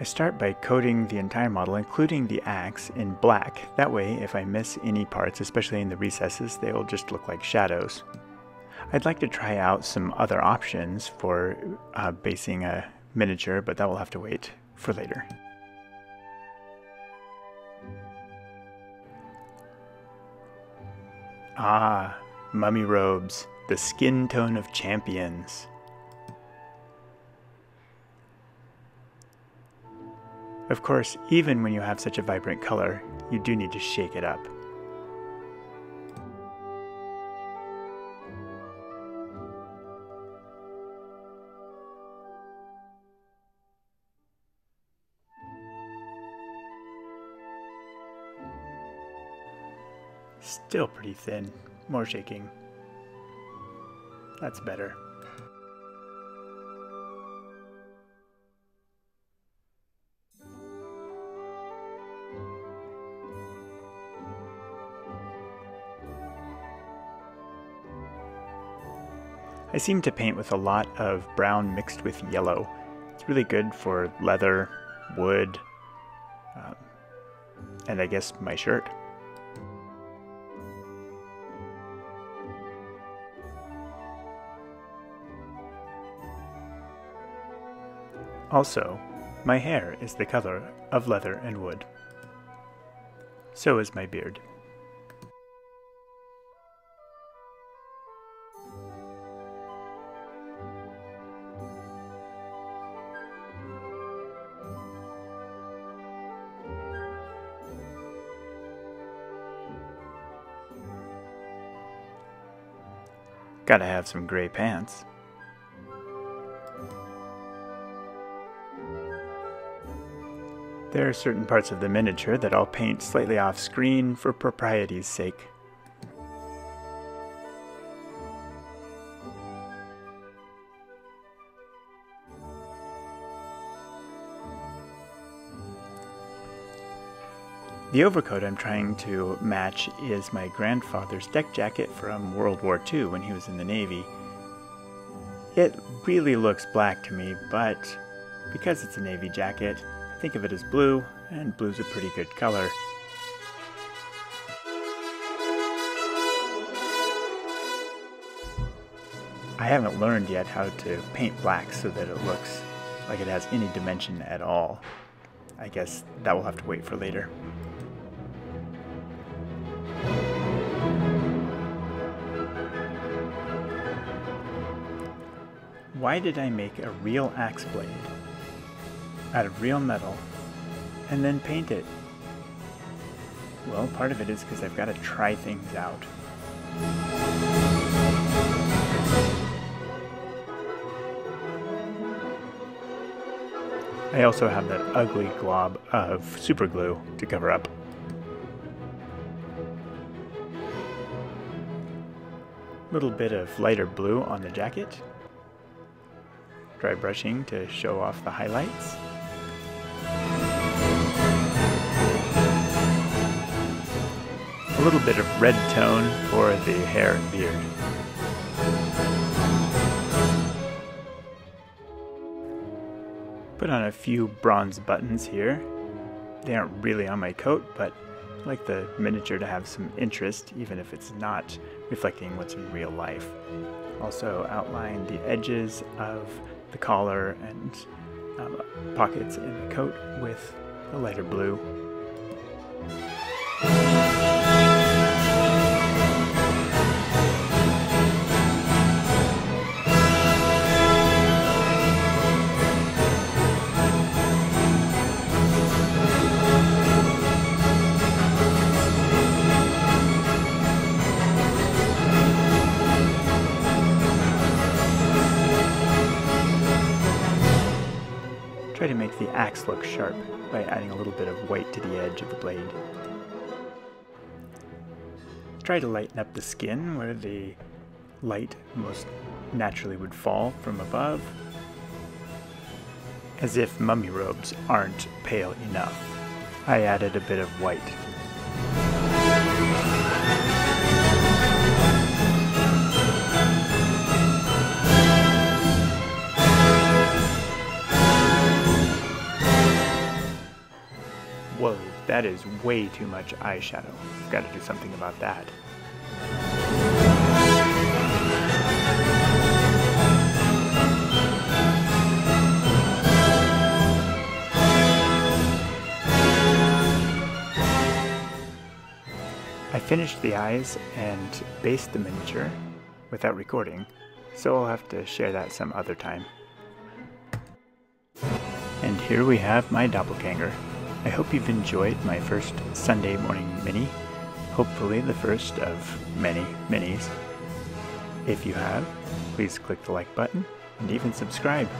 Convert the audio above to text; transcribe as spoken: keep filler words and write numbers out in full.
I start by coating the entire model, including the axe, in black. That way, if I miss any parts, especially in the recesses, they will just look like shadows. I'd like to try out some other options for uh, basing a miniature, but that will have to wait for later. Ah, mummy robes, the skin tone of champions. Of course, even when you have such a vibrant color, you do need to shake it up. Still pretty thin. More shaking. That's better. I seem to paint with a lot of brown mixed with yellow. It's really good for leather, wood, um, and I guess my shirt. Also, my hair is the color of leather and wood. So is my beard. Gotta have some gray pants. There are certain parts of the miniature that I'll paint slightly off screen for propriety's sake. The overcoat I'm trying to match is my grandfather's deck jacket from World War Two when he was in the Navy. It really looks black to me, but because it's a Navy jacket, I think of it as blue, and blue's a pretty good color. I haven't learned yet how to paint black so that it looks like it has any dimension at all. I guess that will have to wait for later. Why did I make a real axe blade out of real metal and then paint it? Well, part of it is because I've got to try things out. I also have that ugly glob of super glue to cover up. Little bit of lighter blue on the jacket. Dry brushing to show off the highlights. A little bit of red tone for the hair and beard. Put on a few bronze buttons here. They aren't really on my coat, but I like the miniature to have some interest, even if it's not reflecting what's in real life. Also outline the edges of the collar and um, pockets in the coat with a lighter blue. Try to make the axe look sharp by adding a little bit of white to the edge of the blade. Try to lighten up the skin where the light most naturally would fall from above, as if mummy robes aren't pale enough. I added a bit of white. Whoa, that is way too much eyeshadow. I've got to do something about that. I finished the eyes and based the miniature without recording, so I'll have to share that some other time. And here we have my doppelganger. I hope you've enjoyed my first Sunday morning mini, hopefully the first of many minis. If you have, please click the like button and even subscribe.